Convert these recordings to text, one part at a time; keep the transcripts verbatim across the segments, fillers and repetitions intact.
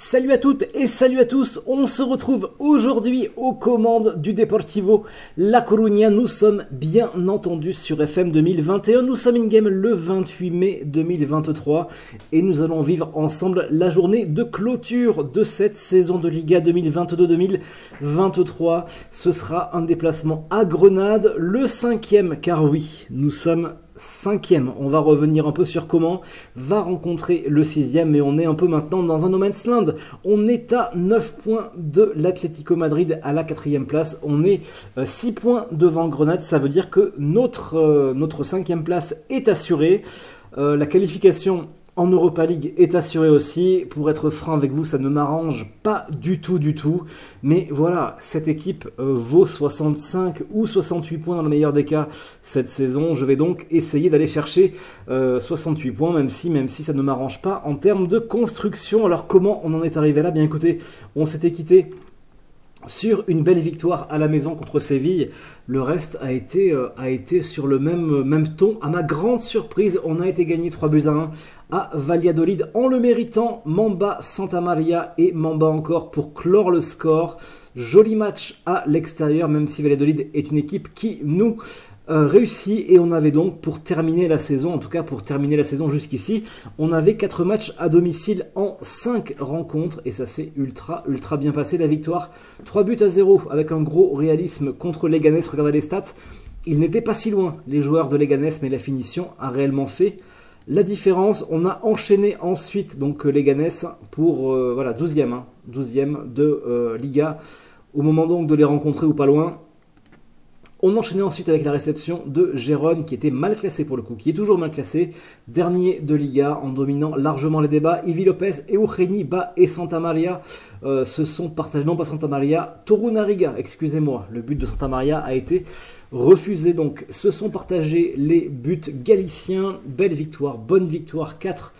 Salut à toutes et salut à tous, on se retrouve aujourd'hui aux commandes du Deportivo La Coruña. Nous sommes bien entendu sur F M deux mille vingt et un, nous sommes in-game le vingt-huit mai deux mille vingt-trois et nous allons vivre ensemble la journée de clôture de cette saison de Liga deux mille vingt-deux deux mille vingt-trois. Ce sera un déplacement à Grenade, le cinquième, car oui, nous sommes cinquième, on va revenir un peu sur comment va rencontrer le sixième, et on est un peu maintenant dans un no man's land. On est à neuf points de l'Atlético Madrid à la quatrième place, on est six points devant Grenade, ça veut dire que notre, euh, notre cinquième place est assurée, euh, la qualification en Europa League est assurée aussi. Pour être franc avec vous, ça ne m'arrange pas du tout du tout, mais voilà, cette équipe euh, vaut soixante-cinq ou soixante-huit points dans le meilleur des cas cette saison. Je vais donc essayer d'aller chercher euh, soixante-huit points, même si, même si ça ne m'arrange pas en termes de construction. Alors comment on en est arrivé là? Bien écoutez, on s'était quitté sur une belle victoire à la maison contre Séville. Le reste a été, euh, a été sur le même, même ton. À ma grande surprise, on a été gagné trois buts à un à Valladolid en le méritant. Mamba, Santa Maria et Mamba encore pour clore le score. Joli match à l'extérieur, même si Valladolid est une équipe qui nous Euh, réussi, et on avait donc pour terminer la saison, en tout cas pour terminer la saison jusqu'ici, on avait quatre matchs à domicile en cinq rencontres, et ça s'est ultra ultra bien passé. La victoire trois buts à zéro avec un gros réalisme contre Leganes. Regardez les stats, ils n'étaient pas si loin les joueurs de Leganes, mais la finition a réellement fait la différence. On a enchaîné ensuite donc Leganes pour euh, voilà, douzième, hein, douzième de euh, Liga au moment donc de les rencontrer, ou pas loin. On enchaînait ensuite avec la réception de Gérone, qui était mal classé pour le coup, qui est toujours mal classé, dernier de Liga, en dominant largement les débats. Ivi Lopez et Euchénie, Ba et Santa Maria euh, se sont partagés, non pas Santa Maria, Torunariga, excusez-moi, le but de Santa Maria a été refusé, donc se sont partagés les buts galiciens. Belle victoire, bonne victoire, quatre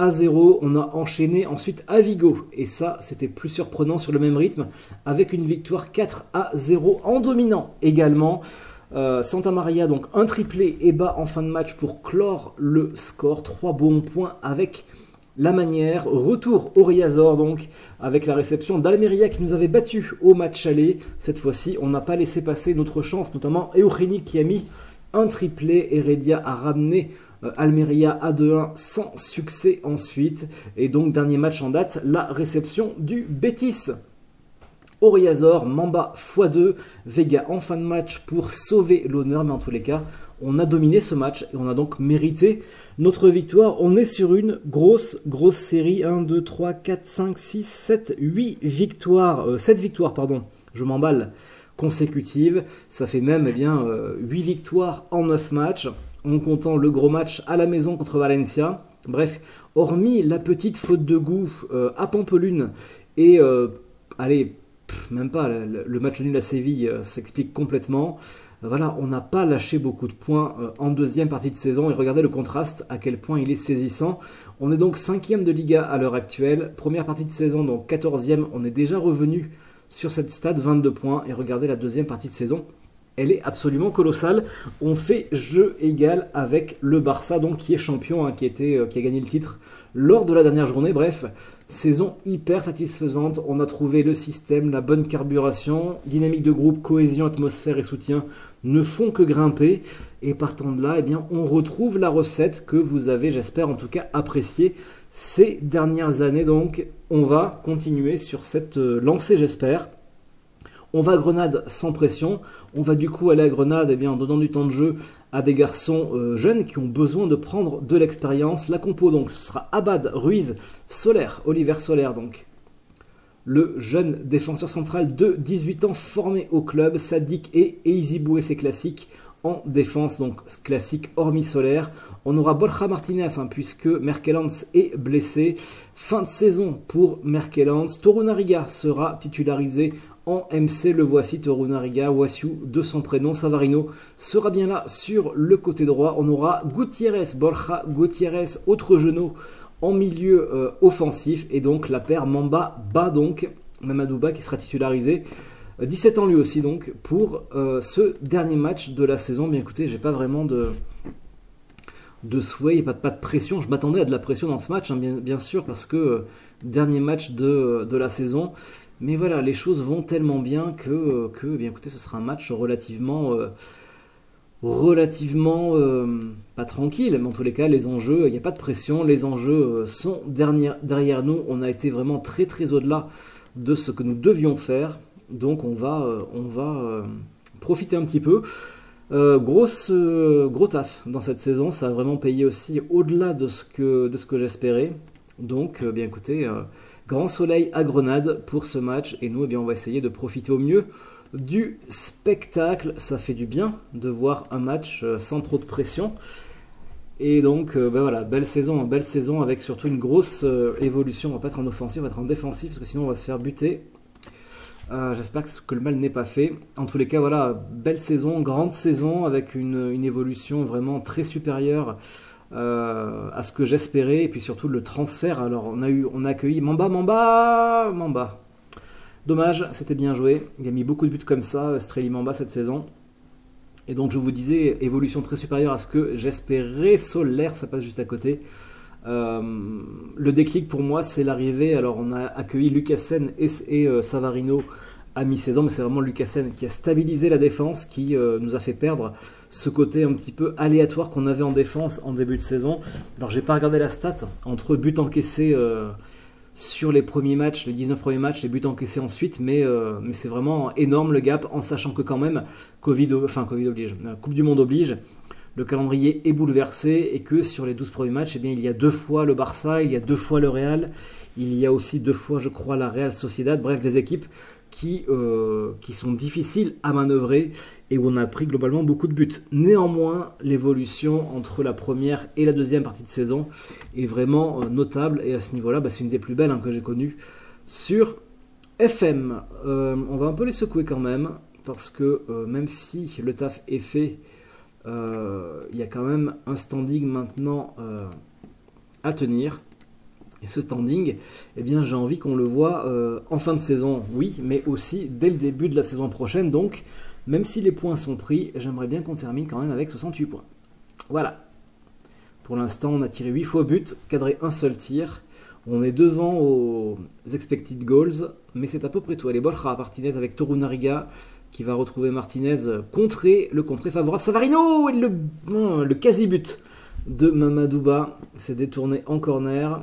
à zéro, on a enchaîné ensuite à Vigo, et ça c'était plus surprenant sur le même rythme, avec une victoire quatre à zéro en dominant également. Euh, Santa Maria donc un triplé et Bas en fin de match pour clore le score, trois bons points avec la manière. Retour au Riazor donc, avec la réception d'Almeria qui nous avait battu au match aller. Cette fois-ci on n'a pas laissé passer notre chance, notamment Euchénie qui a mis un triplé, Heredia a ramené Almeria à deux un sans succès ensuite, et donc dernier match en date, la réception du Betis. Au Riazor, Mamba fois deux, Vega en fin de match pour sauver l'honneur, mais en tous les cas on a dominé ce match et on a donc mérité notre victoire. On est sur une grosse grosse série, un, deux, trois, quatre, cinq, six, sept, huit victoires, euh, sept victoires pardon, je m'emballe, consécutives. Ça fait même eh bien, euh, huit victoires en neuf matchs, en comptant le gros match à la maison contre Valencia. Bref, hormis la petite faute de goût euh, à Pampelune et, euh, allez, pff, même pas, le, le match nul à Séville euh, s'explique complètement. Voilà, on n'a pas lâché beaucoup de points euh, en deuxième partie de saison, et regardez le contraste, à quel point il est saisissant. On est donc cinquième de Liga à l'heure actuelle, première partie de saison, donc quatorzième, on est déjà revenu sur cette stade, vingt-deux points, et regardez la deuxième partie de saison. Elle est absolument colossale. On fait jeu égal avec le Barça, donc qui est champion, hein, qui, était, euh, qui a gagné le titre lors de la dernière journée. Bref, saison hyper satisfaisante. On a trouvé le système, la bonne carburation, dynamique de groupe, cohésion, atmosphère et soutien ne font que grimper. Et partant de là, eh bien, on retrouve la recette que vous avez, j'espère en tout cas, appréciée ces dernières années. Donc, on va continuer sur cette euh, lancée, j'espère. On va à Grenade sans pression, on va du coup aller à Grenade eh bien, en donnant du temps de jeu à des garçons euh, jeunes qui ont besoin de prendre de l'expérience. La compo donc, ce sera Abad, Ruiz, Soler, Oliver Soler donc. Le jeune défenseur central de dix-huit ans formé au club, Sadik et Iziboué, c'est classique en défense, donc classique hormis Soler. On aura Borja Martinez hein, puisque Merkelands est blessé. Fin de saison pour Merkelands. Torunariga sera titularisé en M C, le voici, Torunariga, Wasiu de son prénom. Savarino sera bien là sur le côté droit. On aura Gutiérrez, Borja Gutiérrez, autre genou en milieu euh, offensif. Et donc la paire Mamba-Ba, donc Mamadouba qui sera titularisé. dix-sept ans lui aussi donc pour euh, ce dernier match de la saison. Bien écoutez, j'ai pas vraiment de... de souhait, il n'y a pas, pas de pression. Je m'attendais à de la pression dans ce match, hein, bien, bien sûr, parce que euh, dernier match de, de la saison. Mais voilà, les choses vont tellement bien que, que bien écoutez, ce sera un match relativement, euh, relativement euh, pas tranquille. Mais en tous les cas, les enjeux, il n'y a pas de pression. Les enjeux sont derrière, derrière nous. On a été vraiment très très au-delà de ce que nous devions faire. Donc on va, euh, on va euh, profiter un petit peu. Euh, grosse, euh, gros taf dans cette saison. Ça a vraiment payé aussi au-delà de ce que, de ce que j'espérais. Donc, euh, bien écoutez... Euh, Grand soleil à Grenade pour ce match et nous eh bien, on va essayer de profiter au mieux du spectacle. Ça fait du bien de voir un match sans trop de pression. Et donc ben voilà, belle saison, belle saison avec surtout une grosse euh, évolution. On va pas être en offensif, on va être en défensif parce que sinon on va se faire buter. Euh, J'espère que, que le mal n'est pas fait. En tous les cas, voilà, belle saison, grande saison avec une, une évolution vraiment très supérieure. Euh, à ce que j'espérais et puis surtout le transfert. Alors on a eu, on a accueilli Mamba, Mamba, Mamba. Dommage, c'était bien joué. Il a mis beaucoup de buts comme ça, Streli Mamba cette saison. Et donc je vous disais évolution très supérieure à ce que j'espérais. Solaire, ça passe juste à côté. Euh, le déclic pour moi, c'est l'arrivée. Alors on a accueilli Lucasen et, et euh, Savarino à mi-saison, mais c'est vraiment Lucasen qui a stabilisé la défense, qui euh, nous a fait perdre ce côté un petit peu aléatoire qu'on avait en défense en début de saison. Alors j'ai pas regardé la stat, entre buts encaissés euh, sur les premiers matchs, les dix-neuf premiers matchs, les buts encaissés ensuite, mais, euh, mais c'est vraiment énorme le gap, en sachant que quand même, Covid, enfin Covid oblige, euh, Coupe du Monde oblige, le calendrier est bouleversé, et que sur les douze premiers matchs, eh bien, il y a deux fois le Barça, il y a deux fois le Real, il y a aussi deux fois, je crois, la Real Sociedad, bref, des équipes qui, euh, qui sont difficiles à manœuvrer et où on a pris globalement beaucoup de buts. Néanmoins, l'évolution entre la première et la deuxième partie de saison est vraiment euh, notable et à ce niveau-là, bah, c'est une des plus belles hein, que j'ai connues sur F M. Euh, on va un peu les secouer quand même parce que euh, même si le taf est fait, il euh, y a quand même un standing maintenant euh, à tenir. Et ce standing, eh bien, j'ai envie qu'on le voit euh, en fin de saison, oui, mais aussi dès le début de la saison prochaine. Donc, même si les points sont pris, j'aimerais bien qu'on termine quand même avec soixante-huit points. Voilà. Pour l'instant, on a tiré huit fois but, cadré un seul tir. On est devant aux expected goals, mais c'est à peu près tout. Allez, Borja Martinez avec Torunariga qui va retrouver Martinez, contrer le contré favorable. Savarino et le, bon, le quasi-but de Mamadouba. C'est détourné en corner.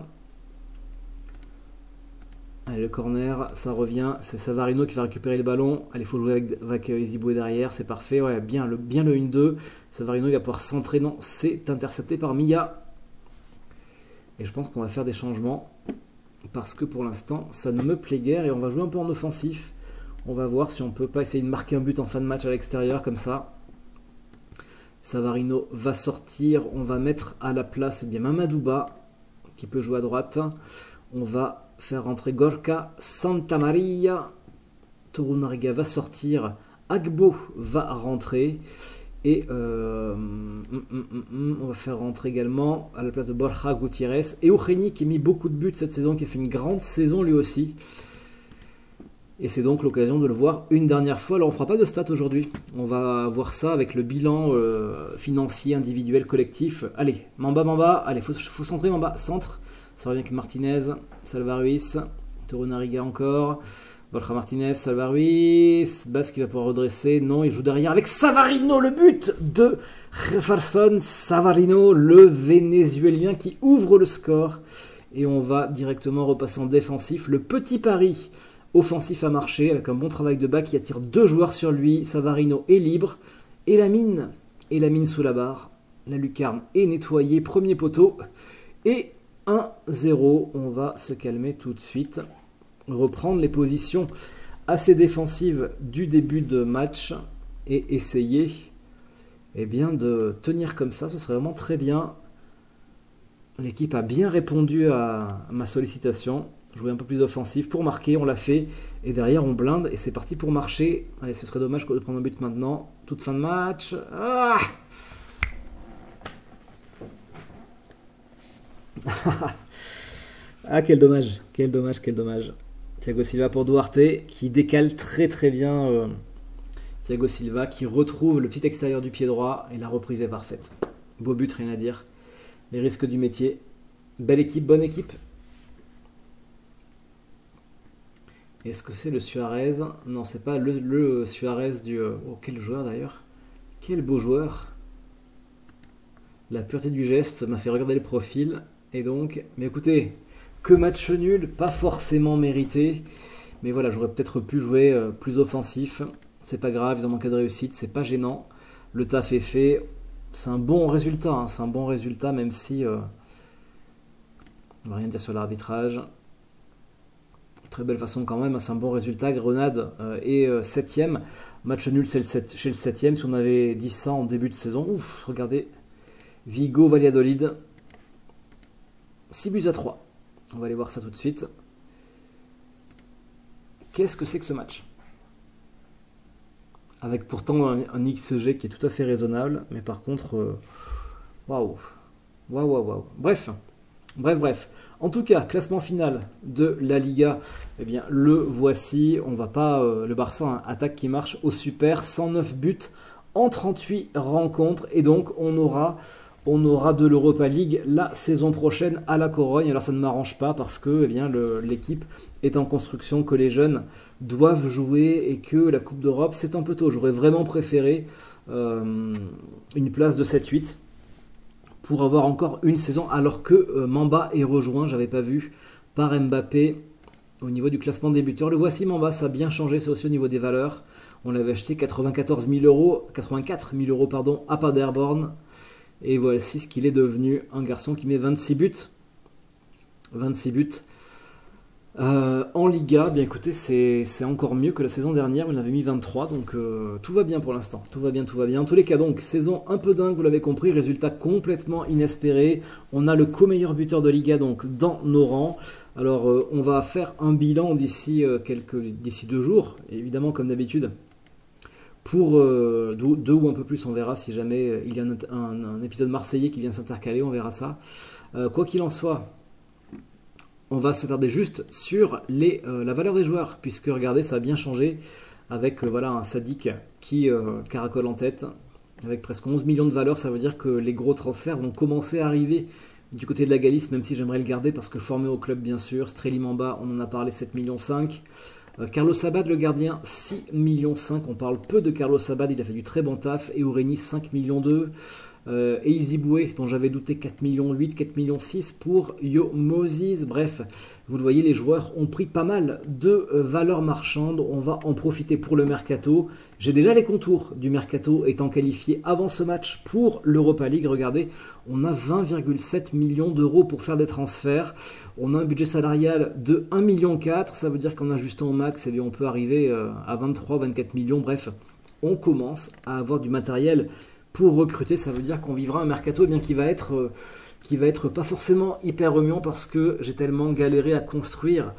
Allez, le corner, ça revient, c'est Savarino qui va récupérer le ballon. Allez, il faut jouer avec, avec euh, Iziboué derrière, c'est parfait. Ouais, bien le, bien le un deux. Savarino, il va pouvoir centrer. Non, c'est intercepté par Mia. Et je pense qu'on va faire des changements. Parce que pour l'instant, ça ne me plaît guère. Et on va jouer un peu en offensif. On va voir si on peut pas essayer de marquer un but en fin de match à l'extérieur, comme ça. Savarino va sortir. On va mettre à la place eh bien Mamadouba, qui peut jouer à droite. On va faire rentrer Gorka, Santa Maria, Torunariga va sortir, Agbo va rentrer, et euh, mm, mm, mm, on va faire rentrer également à la place de Borja Gutiérrez, et Euchénie qui a mis beaucoup de buts cette saison, qui a fait une grande saison lui aussi, et c'est donc l'occasion de le voir une dernière fois. Alors on ne fera pas de stats aujourd'hui, on va voir ça avec le bilan euh, financier, individuel, collectif. Allez, Mamba, Mamba, allez, faut, faut centrer Mamba, centre. Ça revient avec Martinez, Salvaruis, Torunariga encore, Borja Martinez, Salvaruis, Basque qui va pouvoir redresser, non, il joue derrière avec Savarino, le but de Jefferson Savarino, le Vénézuélien qui ouvre le score, et on va directement repasser en défensif, le petit pari offensif a marché, avec un bon travail de bas qui attire deux joueurs sur lui, Savarino est libre, et la mine, et la mine sous la barre, la lucarne est nettoyée, premier poteau, et un zéro, on va se calmer tout de suite, reprendre les positions assez défensives du début de match et essayer eh bien, de tenir comme ça, ce serait vraiment très bien. L'équipe a bien répondu à ma sollicitation, jouer un peu plus offensif pour marquer, on l'a fait, et derrière on blinde et c'est parti pour marcher. Allez, ce serait dommage de prendre un but maintenant, toute fin de match. Ah, ah quel dommage, quel dommage, quel dommage. Thiago Silva pour Duarte qui décale très très bien. euh, Thiago Silva qui retrouve le petit extérieur du pied droit et la reprise est parfaite. Beau but, rien à dire. les risques du métier. Belle équipe, bonne équipe. Est-ce que c'est le Suarez? Non, c'est pas le, le Suarez du... Oh, quel joueur d'ailleurs. Quel beau joueur. La pureté du geste m'a fait regarder le profil. Et donc, mais écoutez, que match nul, pas forcément mérité. Mais voilà, j'aurais peut-être pu jouer plus offensif. C'est pas grave, ils ont manqué de réussite, c'est pas gênant. Le taf est fait. C'est un bon résultat, hein. C'est un bon résultat, même si... Euh... on va rien dire sur l'arbitrage. Très belle façon quand même, c'est un bon résultat. Grenade euh, est euh, septième. Match nul c'est le sept, chez le septième. Si on avait dit ça en début de saison, ouf, regardez. Vigo, Valladolid. six buts à trois. On va aller voir ça tout de suite. Qu'est-ce que c'est que ce match? Avec pourtant un, un X G qui est tout à fait raisonnable, mais par contre, waouh, waouh, waouh, waouh. Bref, bref, bref. En tout cas, classement final de la Liga, eh bien, le voici. On va pas euh, le Barça, hein, attaque qui marche au super, cent neuf buts en trente-huit rencontres, et donc on aura, on aura de l'Europa League la saison prochaine à la Corogne. Alors ça ne m'arrange pas parce que eh bien l'équipe est en construction, que les jeunes doivent jouer et que la Coupe d'Europe c'est un peu tôt. J'aurais vraiment préféré euh, une place de sept huit. Pour avoir encore une saison, alors que euh, Mamba est rejoint, j'avais pas vu, par Mbappé au niveau du classement des buteurs. Le voici Mamba, ça a bien changé, c'est aussi au niveau des valeurs. On l'avait acheté quatre-vingt-quatorze mille euros, quatre-vingt-quatre mille euros pardon, à Paderborn. Et voici ce qu'il est devenu, un garçon qui met vingt-six buts. vingt-six buts. Euh, en Liga, bien écoutez, c'est encore mieux que la saison dernière, on avait mis vingt-trois, donc euh, tout va bien pour l'instant, tout va bien, tout va bien. En tous les cas, donc, saison un peu dingue, vous l'avez compris, résultat complètement inespéré. On a le co-meilleur buteur de Liga, donc, dans nos rangs. Alors, euh, on va faire un bilan d'ici euh, quelques, d'ici deux jours, évidemment, comme d'habitude. Pour euh, deux, deux ou un peu plus, on verra, si jamais il y a un, un, un épisode marseillais qui vient s'intercaler, on verra ça. Euh, quoi qu'il en soit... on va s'attarder juste sur les, euh, la valeur des joueurs, puisque regardez, ça a bien changé avec euh, voilà, un Sadik qui euh, caracole en tête, avec presque onze millions de valeurs. Ça veut dire que les gros transferts vont commencer à arriver du côté de la Galice, même si j'aimerais le garder, parce que formé au club, bien sûr. Streli Mamba, on en a parlé, sept virgule cinq millions. Euh, Carlos Sabad, le gardien, six virgule cinq millions. On parle peu de Carlos Sabad, il a fait du très bon taf. Et Ureña, cinq virgule deux millions. Euh, et Iziboué, dont j'avais douté, quatre virgule huit millions, quatre virgule six millions pour Yo Moses. Bref, vous le voyez, les joueurs ont pris pas mal de euh, valeurs marchandes. On va en profiter pour le mercato. J'ai déjà les contours du mercato, étant qualifié avant ce match pour l'Europa League. Regardez, on a vingt virgule sept millions d'euros pour faire des transferts. On a un budget salarial de un virgule quatre million. Ça veut dire qu'en ajustant au max, eh bien, on peut arriver euh, à vingt-trois vingt-quatre millions. Bref, on commence à avoir du matériel pour recruter. Ça veut dire qu'on vivra un mercato eh bien, qui va être euh, qui va être pas forcément hyper remuant, parce que j'ai tellement galéré à construire,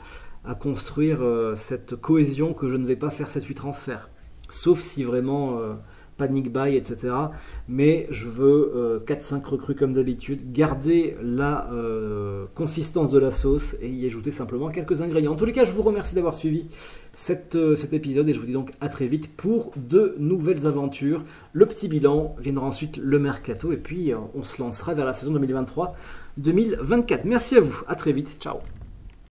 à construire euh, cette cohésion que je ne vais pas faire sept huit transferts. Sauf si vraiment euh, panic buy, et cetera. Mais je veux euh, quatre cinq recrues comme d'habitude, garder la euh, consistance de la sauce et y ajouter simplement quelques ingrédients. En tous les cas, je vous remercie d'avoir suivi cette, euh, cet épisode et je vous dis donc à très vite pour de nouvelles aventures. Le petit bilan, viendra ensuite le mercato et puis euh, on se lancera vers la saison deux mille vingt-trois deux mille vingt-quatre. Merci à vous, à très vite, ciao.